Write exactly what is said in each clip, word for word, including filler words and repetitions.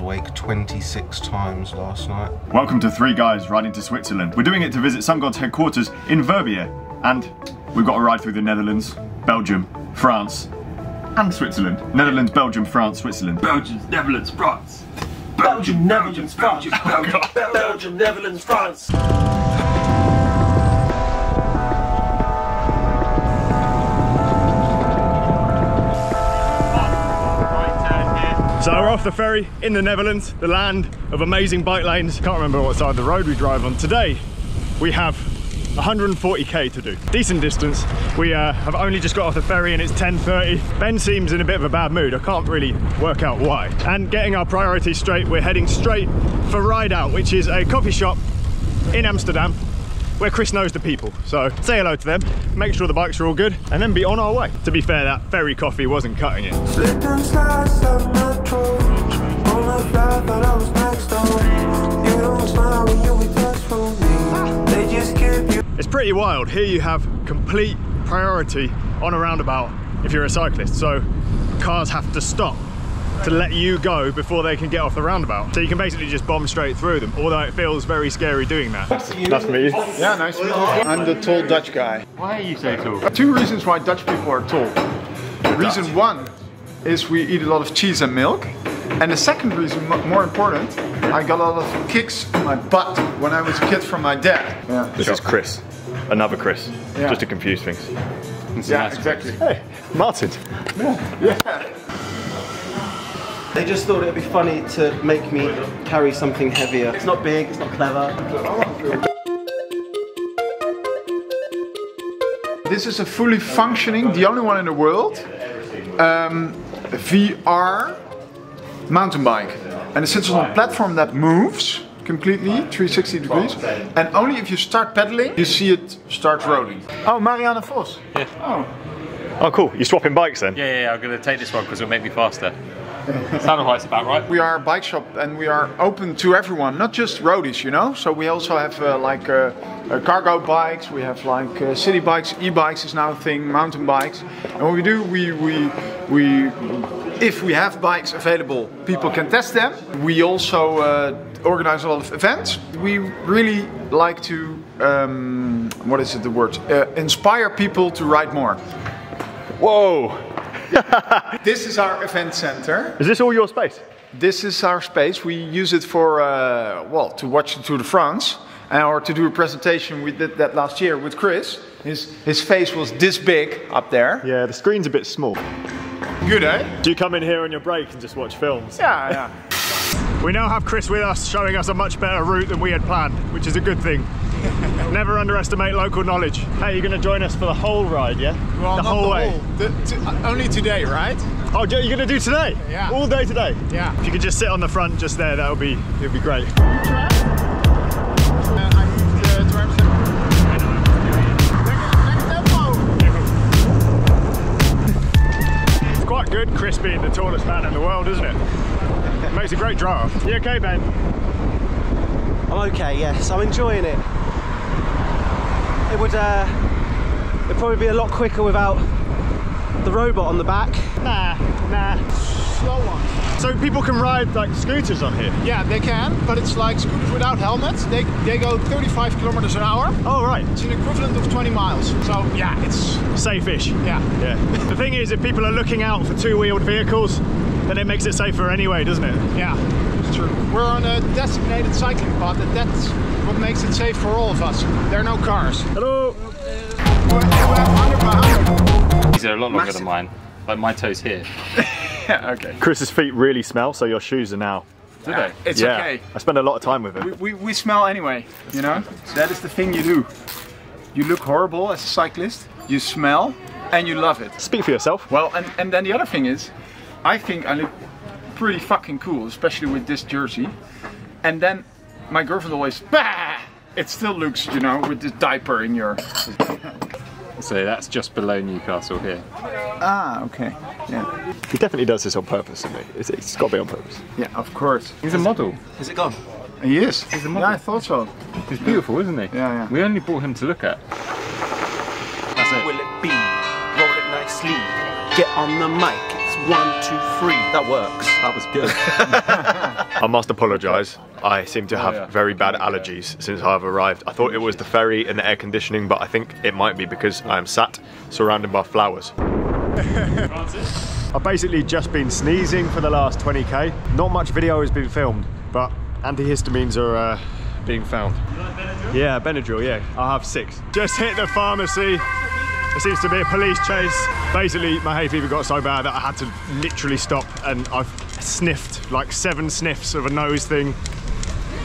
was awake twenty-six times last night. Welcome to Three Guys Riding to Switzerland. We're doing it to visit Sun God's headquarters in Verbier, and we've got a ride through the Netherlands, Belgium, France, and Switzerland. Netherlands, Belgium, France, Switzerland. Belgium, Netherlands, France. Belgium, Netherlands, France. Belgium, Belgium, Netherlands, France. So we're off the ferry in the Netherlands, the land of amazing bike lanes. Can't remember what side of the road we drive on. Today, we have one hundred forty K to do. Decent distance. We uh, have only just got off the ferry and it's ten thirty. Ben seems in a bit of a bad mood. I can't really work out why. And getting our priorities straight, we're heading straight for Ride Out, which is a coffee shop in Amsterdam where Chris knows the people. So say hello to them, make sure the bikes are all good, and then be on our way. To be fair, that ferry coffee wasn't cutting it. It's pretty wild. Here you have complete priority on a roundabout if you're a cyclist. So cars have to stop to let you go before they can get off the roundabout. So you can basically just bomb straight through them, although it feels very scary doing that. That's me. Yeah, nice. I'm the tall Dutch guy. Why are you so tall? Two reasons why Dutch people are tall. Reason Dutch. one is we eat a lot of cheese and milk. And the second reason, more important, I got a lot of kicks on my butt when I was a kid from my dad. Yeah. This is Chris. Another Chris. Yeah. Just to confuse things. It's yeah, nice exactly. Chris. Hey, Martin. Yeah. yeah. They just thought it'd be funny to make me carry something heavier. It's not big, it's not clever. This is a fully functioning, the only one in the world, um, V R mountain bike. And it sits on a platform that moves completely, three hundred sixty degrees. And only if you start pedaling, you see it start rolling. Oh, Marianne Voss. Yeah. Oh. Oh, cool. You're swapping bikes then? Yeah, yeah, yeah. I'm going to take this one because it'll make me faster. Sound-wise about right. We are a bike shop and we are open to everyone, not just roadies, you know. So we also have uh, like uh, uh, cargo bikes, we have like uh, city bikes, e-bikes is now a thing, mountain bikes. And what we do, we we we if we have bikes available, people can test them. We also uh, organize a lot of events. We really like to um, what is it the word? Uh, inspire people to ride more. Whoa. This is our event center. Is this all your space? This is our space. We use it for, uh, well, to watch the Tour de France and, or to do a presentation. We did that last year with Chris. His, his face was this big up there. Yeah, the screen's a bit small. Good, eh? Do you come in here on your break and just watch films? Yeah, yeah. We now have Chris with us, showing us a much better route than we had planned, which is a good thing. Never underestimate local knowledge. Hey, you're going to join us for the whole ride, yeah? Well, the whole the way. Whole. The, to, uh, only today, right? Oh, you're going to do today? Yeah. All day today? Yeah. If you could just sit on the front just there, that would be, it'd be great. It's quite good, Chris being the tallest man in the world, isn't it? It makes a great draft. You okay, Ben? I'm okay, yes. I'm enjoying it. It would uh, it'd probably be a lot quicker without the robot on the back. Nah, nah. Slow one. So people can ride like scooters on here? Yeah, they can, but it's like scooters without helmets. They, they go thirty-five kilometers an hour. Oh, right. It's an equivalent of twenty miles. So yeah, it's... safe-ish. Yeah. yeah. The thing is, if people are looking out for two-wheeled vehicles, then it makes it safer anyway, doesn't it? Yeah, it's true. We're on a designated cycling path, and that's what makes it safe for all of us. There are no cars. Hello! These are a lot longer Massive. than mine. Like, my toe's here. Yeah, okay. Chris's feet really smell, so your shoes are now. Do yeah, they? It's yeah. okay. I spend a lot of time with them. We, we, we smell anyway, you know? That is the thing you do. You look horrible as a cyclist, you smell, and you love it. Speak for yourself. Well, and, and then the other thing is, I think I look pretty fucking cool, especially with this jersey. And then my girlfriend always, bah! It still looks, you know, with this diaper in your... So that's just below Newcastle here. Ah, okay. Yeah. He definitely does this on purpose, doesn't he? It's, it's got to be on purpose. Yeah, of course. He's a model. Is it gone? He is. He's a model. Yeah, I thought so. He's beautiful, isn't he? Yeah, yeah. We only brought him to look at. That's it. Will it be? Roll it nicely. Get on the mic. One, two, three. That works. That was good. I must apologise. I seem to have oh, yeah. very bad allergies since I've arrived. I thought it was the ferry and the air conditioning, but I think it might be because I'm sat surrounded by flowers. I've basically just been sneezing for the last twenty K. Not much video has been filmed, but antihistamines are uh, being found. You like Benadryl? Yeah, Benadryl, yeah. I have six. Just hit the pharmacy. There seems to be a police chase. Basically, my hay fever got so bad that I had to literally stop, and I've sniffed like seven sniffs of a nose thing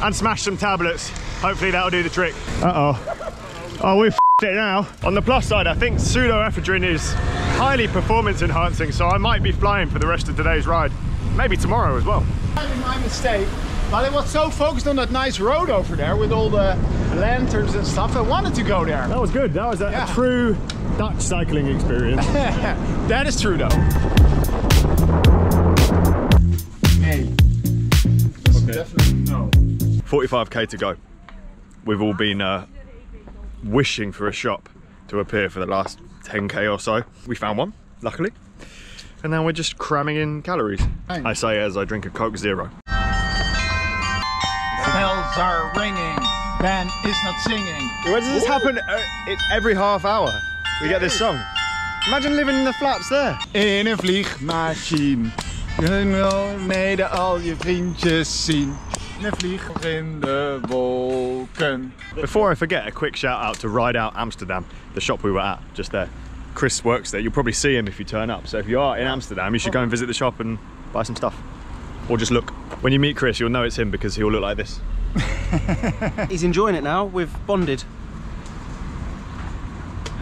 and smashed some tablets. Hopefully that'll do the trick. Uh-oh. Oh, we've f***ed it now. On the plus side, I think pseudoephedrine is highly performance enhancing, so I might be flying for the rest of today's ride. Maybe tomorrow as well. My mistake. But I was so focused on that nice road over there with all the lanterns and stuff, I wanted to go there. That was good. That was a, yeah. a true Dutch cycling experience. That is true, though. Hey. That's okay. Definitely no. forty-five K to go. We've all been uh, wishing for a shop to appear for the last ten K or so. We found one, luckily. And now we're just cramming in calories. Hey. I say as I drink a Coke Zero. Bells are ringing, Ben is not singing. Where does this Ooh. happen? Uh, it's every half hour we get this song. Imagine living in the flats there. In een vliegmachine, je beneden al je vriendjes zien. In een vlieg in de wolken. Before I forget, a quick shout out to Ride Out Amsterdam, the shop we were at just there. Chris works there. You'll probably see him if you turn up. So if you are in Amsterdam, you should go and visit the shop and buy some stuff. Or just look. When you meet Chris, you'll know it's him because he'll look like this. He's enjoying it now. We've bonded.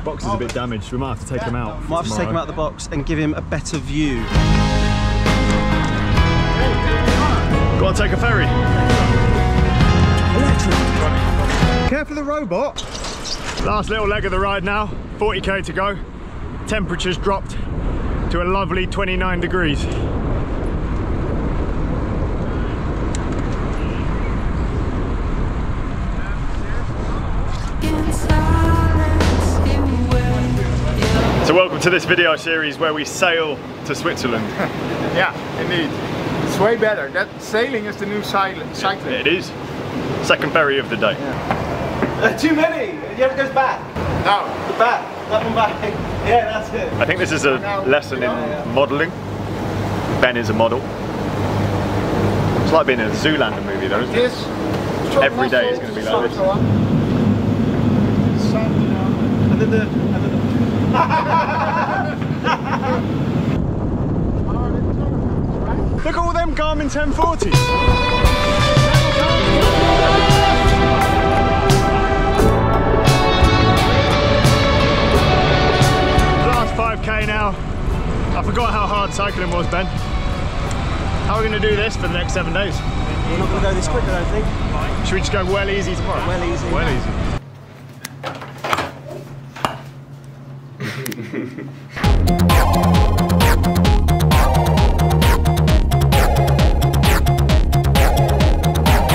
Box is a bit damaged. We might have to take yeah, him out. Might have to take him out of the box and give him a better view. Go on, take a ferry. Electric. Careful of the robot. Last little leg of the ride now. forty K to go. Temperature's dropped to a lovely twenty-nine degrees. So welcome to this video series where we sail to Switzerland. Yeah, indeed. It's way better. That sailing is the new cycling. cycling. It is. Second ferry of the day. Yeah. Uh, too many. The other goes back. No, the back. That one back. Yeah, that's it. I think this is a now, lesson you know, in yeah. modelling. Ben is a model. It's like being in a Zoolander movie, though, isn't it? It is. Every day is going to be like this. And then the, and then the Look at all them Garmin ten forties. Last five K now. I forgot how hard cycling was, Ben. How are we going to do this for the next seven days? We're not going to go this quick, I don't think. Should we just go well easy tomorrow? Well easy. Well easy. Thank you.